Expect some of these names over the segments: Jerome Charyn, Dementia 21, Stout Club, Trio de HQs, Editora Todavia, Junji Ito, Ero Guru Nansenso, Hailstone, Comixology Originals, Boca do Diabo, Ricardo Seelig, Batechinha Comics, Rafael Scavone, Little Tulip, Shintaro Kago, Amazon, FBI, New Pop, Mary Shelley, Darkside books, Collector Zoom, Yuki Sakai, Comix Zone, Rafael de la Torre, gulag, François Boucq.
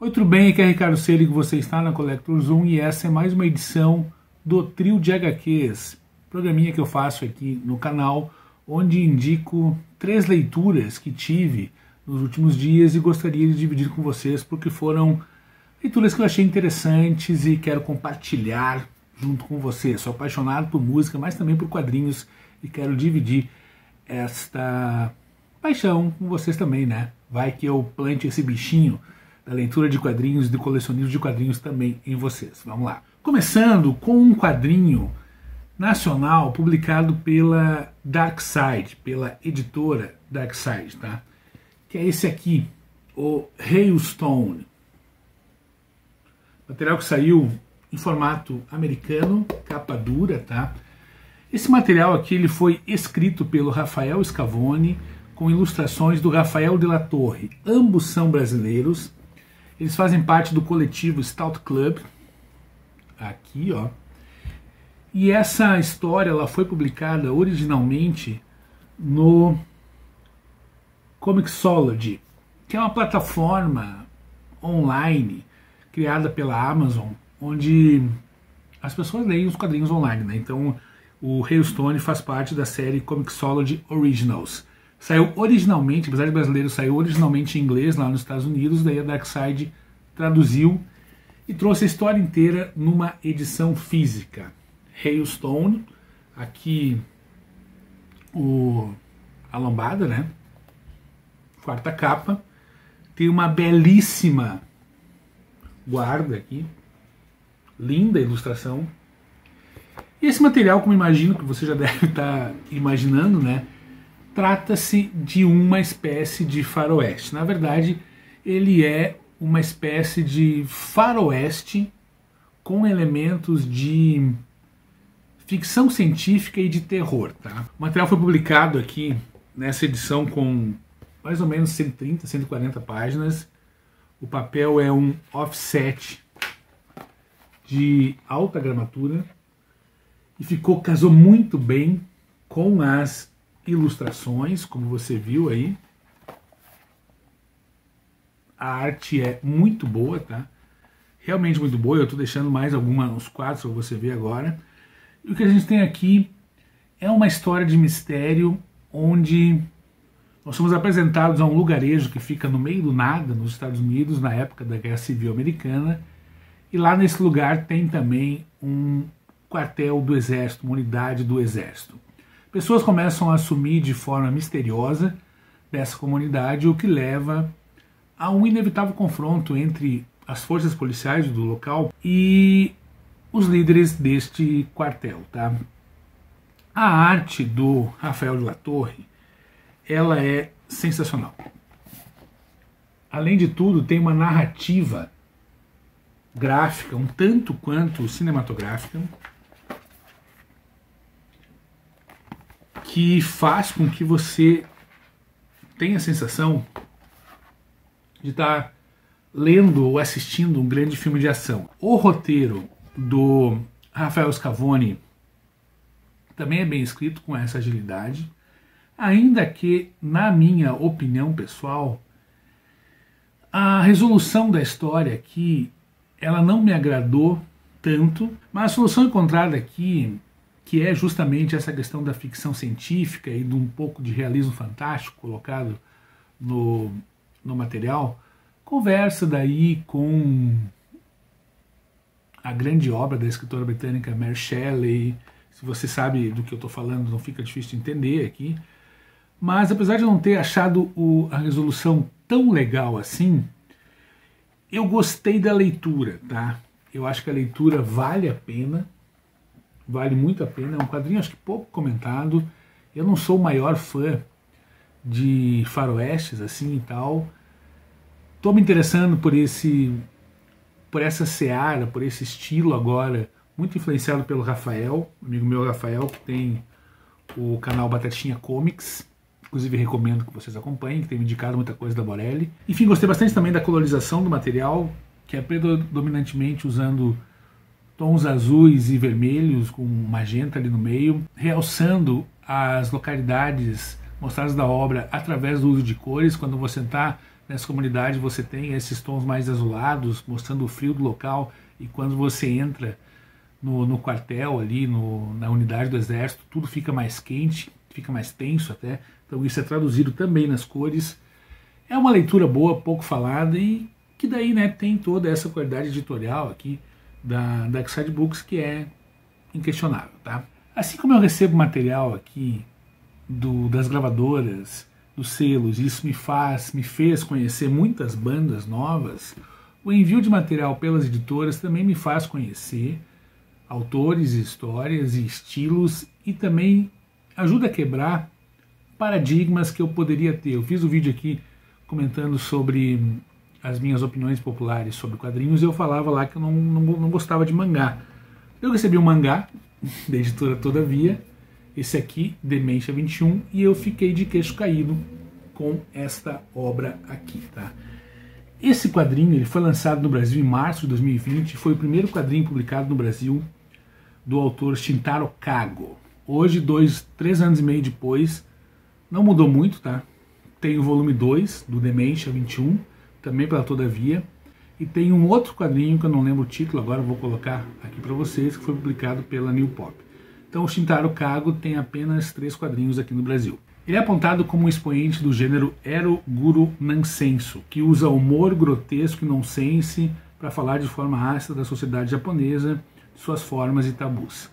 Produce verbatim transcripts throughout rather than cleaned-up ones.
Oi, tudo bem? Aqui é Ricardo Seelig, você está na Collector Zoom e essa é mais uma edição do Trio de H Qs, programinha que eu faço aqui no canal, onde indico três leituras que tive nos últimos dias e gostaria de dividir com vocês porque foram leituras que eu achei interessantes e quero compartilhar junto com vocês. Sou apaixonado por música, mas também por quadrinhos e quero dividir esta paixão com vocês também, né? Vai que eu plante esse bichinho da leitura de quadrinhos e do colecionismo de quadrinhos também em vocês. Vamos lá. Começando com um quadrinho nacional publicado pela Darkside, pela editora Darkside, tá? Que é esse aqui, o Hailstone. Material que saiu em formato americano, capa dura, tá? Esse material aqui ele foi escrito pelo Rafael Scavone com ilustrações do Rafael de la Torre. Ambos são brasileiros. Eles fazem parte do coletivo Stout Club, aqui ó, e essa história ela foi publicada originalmente no Comixology, que é uma plataforma online criada pela Amazon, onde as pessoas leem os quadrinhos online, né? Então o Hailstone faz parte da série Comixology Originals. Saiu originalmente, apesar de brasileiro, saiu originalmente em inglês lá nos Estados Unidos, daí a Darkside traduziu e trouxe a história inteira numa edição física. Hailstone, aqui o, a lombada, né? Quarta capa. Tem uma belíssima guarda aqui. Linda a ilustração. E esse material, como imagino que você já deve estar imaginando, né? Trata-se de uma espécie de faroeste. Na verdade, ele é uma espécie de faroeste com elementos de ficção científica e de terror, tá? O material foi publicado aqui nessa edição com mais ou menos cento e trinta, cento e quarenta páginas. O papel é um offset de alta gramatura e ficou, casou muito bem com as ilustrações, como você viu aí. A arte é muito boa, tá? Realmente muito boa. Eu estou deixando mais alguns quadros para você ver agora. E o que a gente tem aqui é uma história de mistério onde nós somos apresentados a um lugarejo que fica no meio do nada nos Estados Unidos na época da Guerra Civil Americana. E lá nesse lugar tem também um quartel do Exército, uma unidade do Exército. Pessoas começam a assumir de forma misteriosa dessa comunidade, o que leva a um inevitável confronto entre as forças policiais do local e os líderes deste quartel, tá? A arte do Rafael de la Torre, ela é sensacional. Além de tudo, tem uma narrativa gráfica, um tanto quanto cinematográfica, que faz com que você tenha a sensação de estar lendo ou assistindo um grande filme de ação. O roteiro do Rafael Scavone também é bem escrito, com essa agilidade, ainda que, na minha opinião pessoal, a resolução da história aqui ela não me agradou tanto, mas a solução encontrada aqui, que é justamente essa questão da ficção científica e de um pouco de realismo fantástico colocado no, no material, conversa daí com a grande obra da escritora britânica Mary Shelley. Se você sabe do que eu estou falando, não fica difícil de entender aqui. Mas apesar de eu não ter achado o, a resolução tão legal assim, eu gostei da leitura, tá? Eu acho que a leitura vale a pena. Vale muito a pena, é um quadrinho acho que pouco comentado. Eu não sou o maior fã de faroestes assim e tal. Estou me interessando por esse, por essa seara, por esse estilo agora, muito influenciado pelo Rafael, amigo meu Rafael, que tem o canal Batechinha Comics. Inclusive recomendo que vocês acompanhem, que tem me indicado muita coisa da Borelli. Enfim, gostei bastante também da colorização do material, que é predominantemente usando tons azuis e vermelhos com magenta ali no meio, realçando as localidades mostradas da obra através do uso de cores. Quando você está Nessa comunidade você tem esses tons mais azulados, mostrando o frio do local, e quando você entra no, no quartel ali, no, na unidade do exército, tudo fica mais quente, fica mais tenso até, então isso é traduzido também nas cores. É uma leitura boa, pouco falada, e que daí, né, tem toda essa qualidade editorial aqui da Darkside Books, que é inquestionável, tá? Assim como eu recebo material aqui do, das gravadoras, dos selos, isso me faz, me fez conhecer muitas bandas novas, o envio de material pelas editoras também me faz conhecer autores, histórias e estilos, e também ajuda a quebrar paradigmas que eu poderia ter. Eu fiz um vídeo aqui comentando sobre as minhas opiniões populares sobre quadrinhos, e eu falava lá que eu não, não, não gostava de mangá. Eu recebi um mangá da editora Todavia, esse aqui, Dementia vinte e um, e eu fiquei de queixo caído com esta obra aqui, tá? Esse quadrinho, ele foi lançado no Brasil em março de dois mil e vinte, foi o primeiro quadrinho publicado no Brasil do autor Shintaro Kago. Hoje, dois, três anos e meio depois, não mudou muito, tá? Tem o volume dois do Dementia vinte e um, também pela Todavia, e tem um outro quadrinho que eu não lembro o título, agora eu vou colocar aqui para vocês, que foi publicado pela New Pop. Então o Shintaro Kago tem apenas três quadrinhos aqui no Brasil. Ele é apontado como um expoente do gênero Ero Guru Nansenso, que usa humor grotesco e nonsense para falar de forma ácida da sociedade japonesa, suas formas e tabus.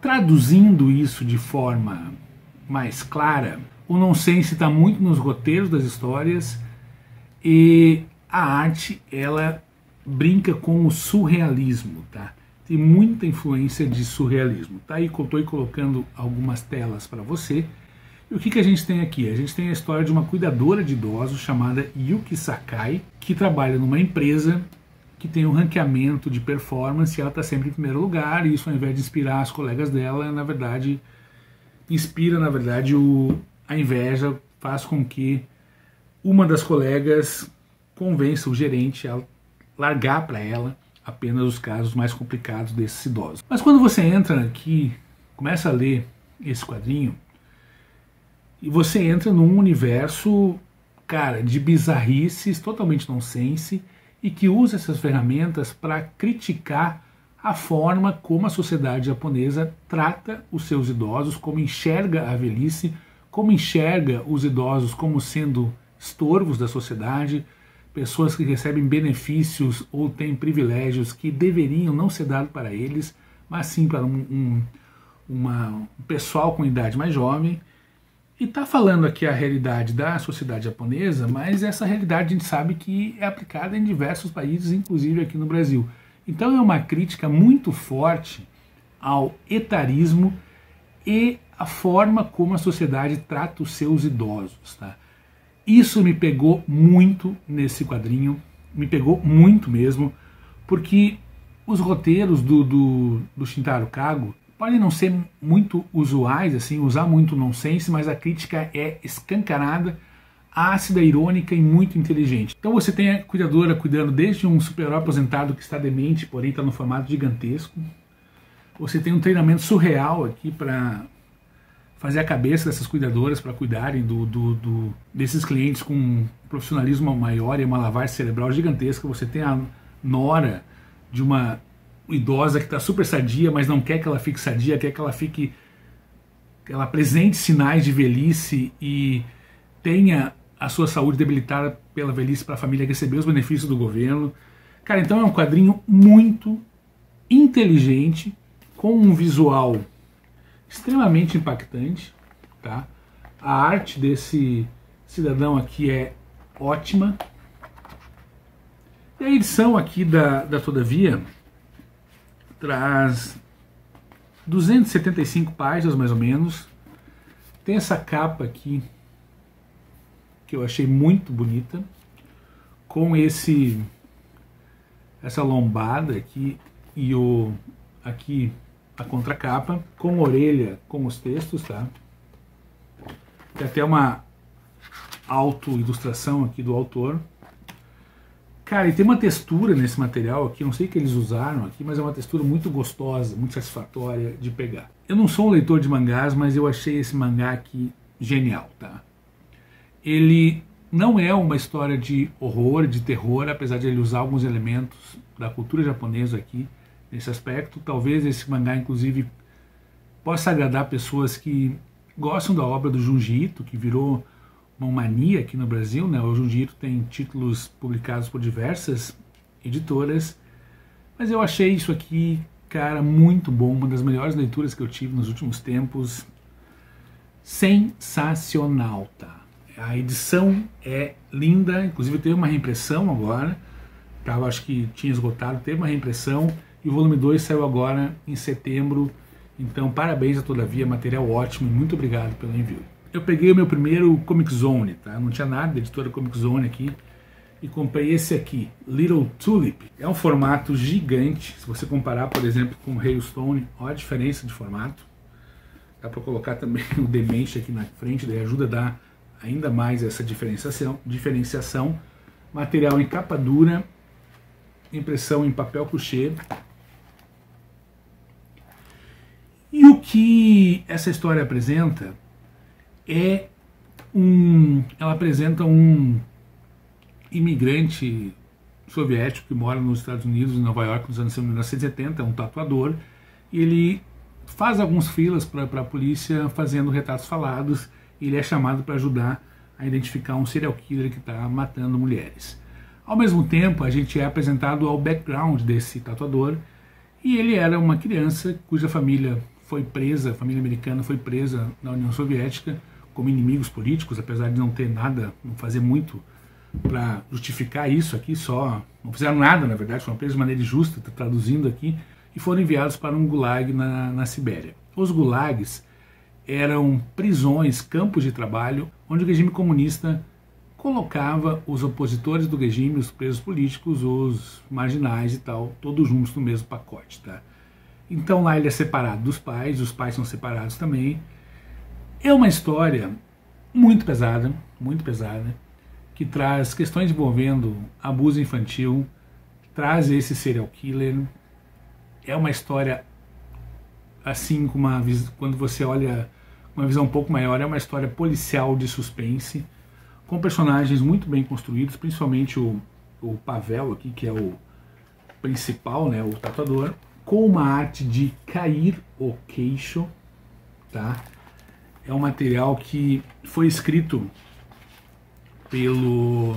Traduzindo isso de forma mais clara, o nonsense está muito nos roteiros das histórias, e a arte, ela brinca com o surrealismo, tá? Tem muita influência de surrealismo, tá? E eu estou colocando algumas telas para você. E o que, que a gente tem aqui? A gente tem a história de uma cuidadora de idosos chamada Yuki Sakai, que trabalha numa empresa que tem um ranqueamento de performance, e ela está sempre em primeiro lugar, e isso, ao invés de inspirar as colegas dela, na verdade, inspira, na verdade, o, a inveja, faz com que uma das colegas convença o gerente a largar para ela apenas os casos mais complicados desses idosos. Mas quando você entra aqui, começa a ler esse quadrinho, e você entra num universo, cara, de bizarrices, totalmente nonsense, e que usa essas ferramentas para criticar a forma como a sociedade japonesa trata os seus idosos, como enxerga a velhice, como enxerga os idosos como sendo estorvos da sociedade, pessoas que recebem benefícios ou têm privilégios que deveriam não ser dados para eles, mas sim para um, um, uma, um pessoal com idade mais jovem. E está falando aqui a realidade da sociedade japonesa, mas essa realidade a gente sabe que é aplicada em diversos países, inclusive aqui no Brasil. Então é uma crítica muito forte ao etarismo e à forma como a sociedade trata os seus idosos, tá? Isso me pegou muito nesse quadrinho, me pegou muito mesmo, porque os roteiros do, do, do Shintaro Kago podem não ser muito usuais, assim, usar muito nonsense, mas a crítica é escancarada, ácida, irônica e muito inteligente. Então você tem a cuidadora cuidando desde um super-herói aposentado que está demente, porém está no formato gigantesco. Você tem um treinamento surreal aqui para fazer a cabeça dessas cuidadoras para cuidarem do, do, do, desses clientes com um profissionalismo maior e uma lavagem cerebral gigantesca. Você tem a nora de uma idosa que está super sadia, mas não quer que ela fique sadia, quer que ela fique, que ela apresente sinais de velhice e tenha a sua saúde debilitada pela velhice para a família receber os benefícios do governo. Cara, então é um quadrinho muito inteligente, com um visual extremamente impactante, tá? A arte desse cidadão aqui é ótima. E a edição aqui da, da Todavia traz duzentas e setenta e cinco páginas, mais ou menos. Tem essa capa aqui, que eu achei muito bonita, com esse essa lombada aqui e o aqui a contracapa, com orelha, com os textos, tá? Tem até uma auto-ilustração aqui do autor. Cara, e tem uma textura nesse material aqui, não sei o que eles usaram aqui, mas é uma textura muito gostosa, muito satisfatória de pegar. Eu não sou um leitor de mangás, mas eu achei esse mangá aqui genial, tá? Ele Não é uma história de horror, de terror, apesar de ele usar alguns elementos da cultura japonesa aqui, nesse aspecto. Talvez esse mangá, inclusive, possa agradar pessoas que gostam da obra do Junji Ito, que virou uma mania aqui no Brasil, né? O Junji Ito tem títulos publicados por diversas editoras, mas eu achei isso aqui, cara, muito bom, uma das melhores leituras que eu tive nos últimos tempos. Sensacional, tá? A edição é linda, inclusive teve uma reimpressão agora, tava, acho que tinha esgotado, teve uma reimpressão, e o volume dois saiu agora em setembro, então parabéns a Todavia, material ótimo, e muito obrigado pelo envio. Eu peguei o meu primeiro Comix Zone, tá? Não tinha nada da editora Comix Zone aqui, e comprei esse aqui, Little Tulip. É um formato gigante, se você comparar, por exemplo, com o Hailstone, olha a diferença de formato. Dá para colocar também o Dementia aqui na frente, daí ajuda a dar ainda mais essa diferenciação, diferenciação, material em capa dura, impressão em papel couché. E o que essa história apresenta é um, ela apresenta um imigrante soviético que mora nos Estados Unidos, em Nova York, nos anos mil novecentos e setenta, é um tatuador, e ele faz alguns frilas para a polícia fazendo retratos falados. Ele é chamado para ajudar a identificar um serial killer que está matando mulheres. Ao mesmo tempo, a gente é apresentado ao background desse tatuador, e ele era uma criança cuja família foi presa, a família americana foi presa na União Soviética como inimigos políticos, apesar de não ter nada, não fazer muito para justificar isso aqui, só não fizeram nada, na verdade, foram presos de maneira injusta, traduzindo aqui, e foram enviados para um gulag na, na Sibéria. Os gulags eram prisões, campos de trabalho, onde o regime comunista colocava os opositores do regime, os presos políticos, os marginais e tal, todos juntos no mesmo pacote, tá? Então lá ele é separado dos pais, os pais são separados também. É uma história muito pesada, muito pesada, que traz questões envolvendo abuso infantil, traz esse serial killer. É uma história assim, com uma, quando você olha uma visão um pouco maior, é uma história policial de suspense, com personagens muito bem construídos, principalmente o, o Pavel aqui, que é o principal, né, o tatuador, com uma arte de cair o queixo, tá? É um material que foi escrito pelo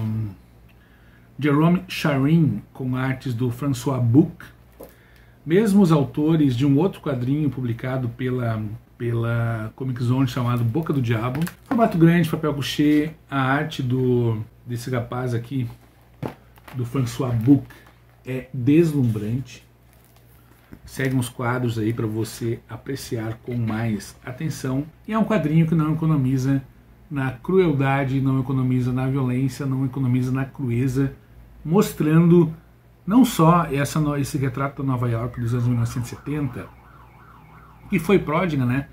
Jerome Charyn, com artes do François Boucq, mesmo os autores de um outro quadrinho publicado pela, pela Comix Zone chamado Boca do Diabo. Formato grande, papel couché, a arte do, desse rapaz aqui, do François Boucq, é deslumbrante. Segue uns quadros aí para você apreciar com mais atenção. E é um quadrinho que não economiza na crueldade, não economiza na violência, não economiza na crueza, mostrando não só essa, esse retrato da Nova York dos anos mil novecentos e setenta, que foi pródiga, né,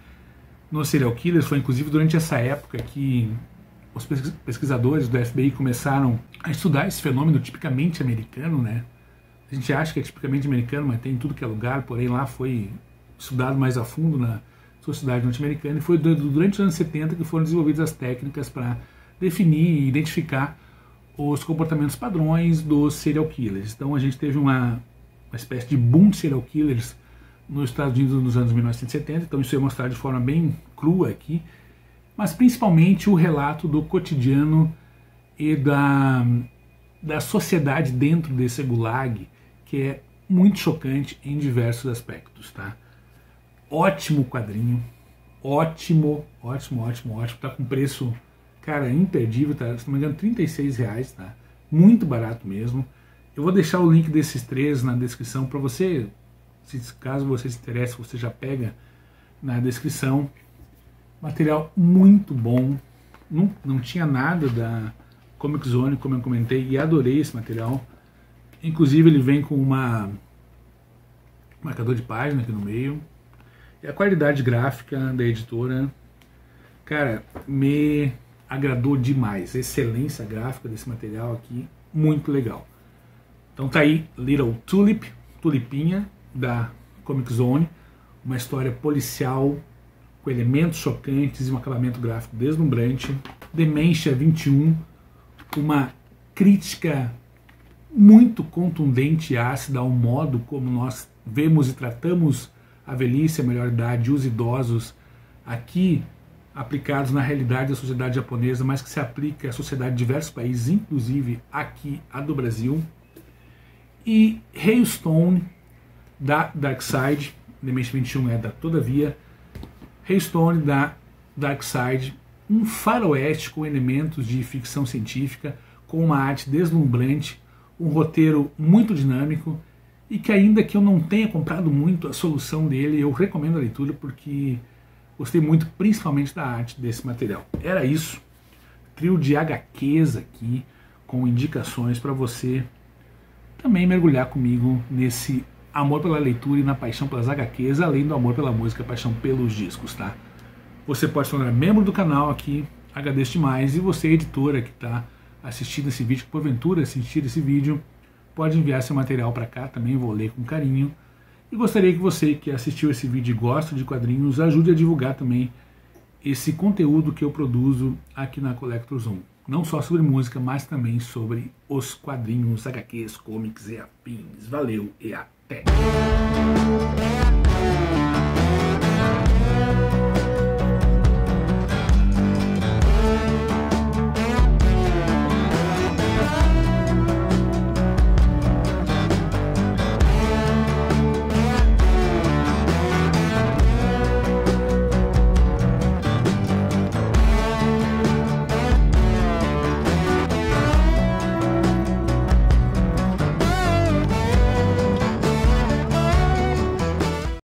no serial killers, foi inclusive durante essa época que os pesquisadores do F B I começaram a estudar esse fenômeno tipicamente americano, né? A gente acha que é tipicamente americano, mas tem em tudo que é lugar, porém lá foi estudado mais a fundo na sociedade norte-americana, e foi durante os anos setenta que foram desenvolvidas as técnicas para definir e identificar os comportamentos padrões dos serial killers. Então a gente teve uma, uma espécie de boom de serial killers nos Estados Unidos nos anos mil novecentos e setenta, então isso é mostrado de forma bem crua aqui, mas principalmente o relato do cotidiano e da, da sociedade dentro desse gulag, que é muito chocante em diversos aspectos, tá? Ótimo quadrinho, ótimo, ótimo, ótimo, ótimo, tá com preço, cara, imperdível, tá? Se não me engano, trinta e seis reais, tá? Muito barato mesmo. Eu vou deixar o link desses três na descrição para você, se, caso você se interesse, você já pega na descrição. Material muito bom. Não, não tinha nada da Comix Zone, como eu comentei, e adorei esse material. Inclusive ele vem com uma marcador de página aqui no meio. E a qualidade gráfica da editora, cara, me agradou demais, excelência gráfica desse material aqui, muito legal. Então tá aí, Little Tulip, Tulipinha, da Comix Zone, uma história policial com elementos chocantes e um acabamento gráfico deslumbrante. Dementia vinte e um, uma crítica muito contundente e ácida ao modo como nós vemos e tratamos a velhice, a melhor-idade, os idosos, aqui aplicados na realidade da sociedade japonesa, mas que se aplica à sociedade de diversos países, inclusive aqui, a do Brasil. E Hailstone, da Darkside, Dementia vinte e um é da Todavia, Hailstone, da Darkside, um faroeste com elementos de ficção científica, com uma arte deslumbrante, um roteiro muito dinâmico, e que ainda que eu não tenha comprado muito a solução dele, eu recomendo a leitura porque gostei muito, principalmente da arte desse material. Era isso, trio de H Qs aqui, com indicações para você também mergulhar comigo nesse amor pela leitura e na paixão pelas H Qs, além do amor pela música, paixão pelos discos, tá? Você pode se tornar membro do canal aqui, agradeço demais, e você, editora que está assistindo esse vídeo, que porventura assistir esse vídeo, pode enviar seu material para cá, também vou ler com carinho. E gostaria que você que assistiu esse vídeo e gosta de quadrinhos, ajude a divulgar também esse conteúdo que eu produzo aqui na Collector Zoom. Não só sobre música, mas também sobre os quadrinhos, H Qs, comics e afins. Valeu e até!